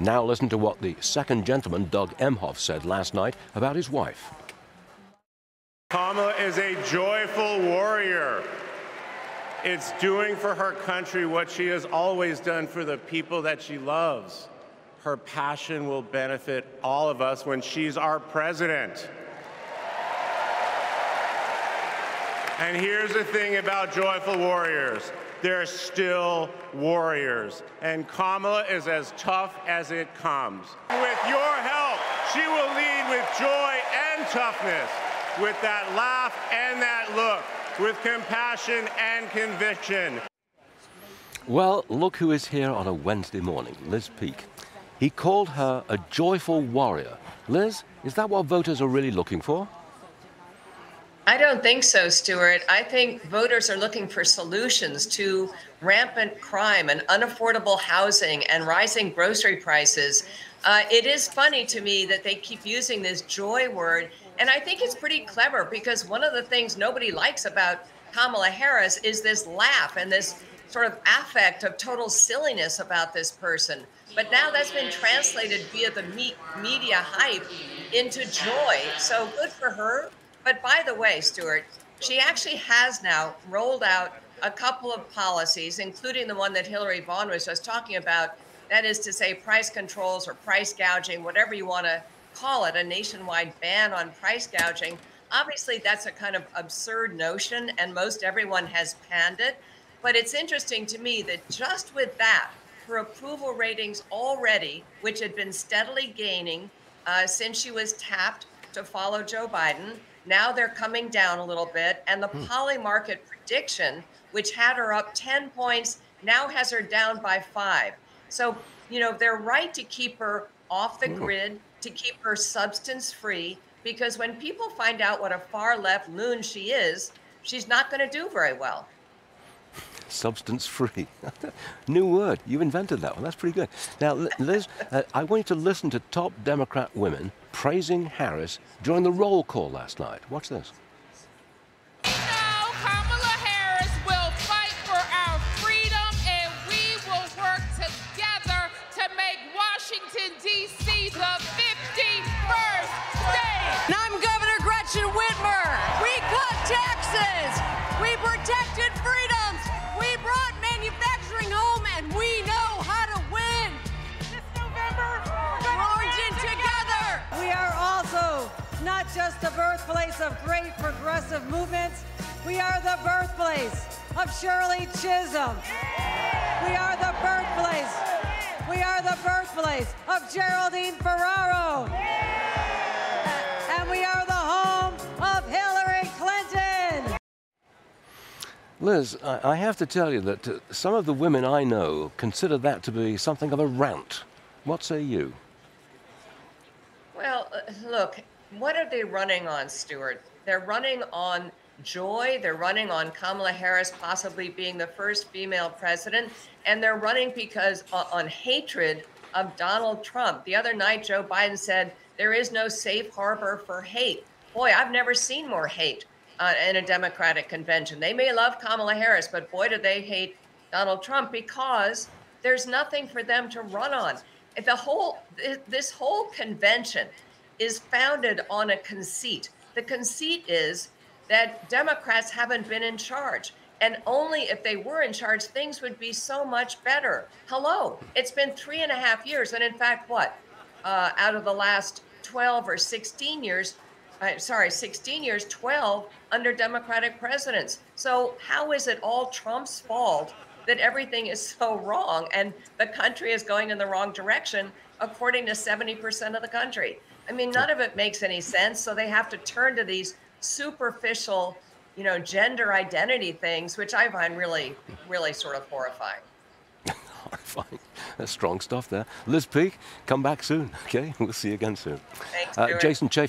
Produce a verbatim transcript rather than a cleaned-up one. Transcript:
Now listen to what the second gentleman, Doug Emhoff, said last night about his wife. Kamala is a joyful warrior. It's doing for her country what she has always done for the people that she loves. Her passion will benefit all of us when she's our president. And here's the thing about joyful warriors. They're still warriors. And Kamala is as tough as it comes. With your help, she will lead with joy and toughness, with that laugh and that look, with compassion and conviction. Well, look who is here on a Wednesday morning, Liz Peek. He called her a joyful warrior. Liz, is that what voters are really looking for? I don't think so, Stuart. I think voters are looking for solutions to rampant crime and unaffordable housing and rising grocery prices. Uh, it is funny to me that they keep using this joy word, and I think it's pretty clever, because one of the things nobody likes about Kamala Harris is this laugh and this sort of affect of total silliness about this person. But now that's been translated via the me- media hype into joy, so good for her. But by the way, Stuart, she actually has now rolled out a couple of policies, including the one that Hillary Vaughn was just talking about, that is to say price controls or price gouging, whatever you want to call it, a nationwide ban on price gouging. Obviously, that's a kind of absurd notion, and most everyone has panned it. But it's interesting to me that just with that, her approval ratings already, which had been steadily gaining uh, since she was tapped to follow Joe Biden, now they're coming down a little bit, and the hmm. poly market prediction, which had her up ten points, now has her down by five. So, you know, they're right to keep her off the Ooh. grid, to keep her substance free, because when people find out what a far left loon she is, she's not going to do very well. Substance free. New word. You invented that one. That's pretty good. Now, Liz, uh, I want you to listen to top Democrat women praising Harris during the roll call last night. Watch this. You know, Kamala Harris will fight for our freedom, and we will work together to make Washington, D C the fifty-first state. And I'm Governor Gretchen Whitmer. We cut taxes. We protected freedoms. We brought manufacturing home, and we know how to win. This November, we're going to together. We are also not just the birthplace of great progressive movements, we are the birthplace of Shirley Chisholm. We are the birthplace, we are the birthplace of Geraldine Ferraro. And we are the home of Hillary Clinton. Liz, I have to tell you that some of the women I know consider that to be something of a rant. What say you? Well, look, what are they running on, Stuart? They're running on joy. They're running on Kamala Harris possibly being the first female president. And they're running because uh, on hatred of Donald Trump. The other night, Joe Biden said there is no safe harbor for hate. Boy, I've never seen more hate uh, in a Democratic convention. They may love Kamala Harris, but boy, do they hate Donald Trump, because there's nothing for them to run on. The whole, this whole convention is founded on a conceit. The conceit is that Democrats haven't been in charge, and only if they were in charge, things would be so much better. Hello, it's been three and a half years. And in fact, what? Uh, out of the last twelve or sixteen years, uh, sorry, sixteen years, twelve under Democratic presidents. So how is it all Trump's fault that everything is so wrong and the country is going in the wrong direction, according to seventy percent of the country? I mean, none of it makes any sense. So they have to turn to these superficial, you know, gender identity things, which I find really, really sort of horrifying. Horrifying. That's strong stuff there. Liz Peek, come back soon. Okay, we'll see you again soon. Thanks, uh, Jason Chaffee.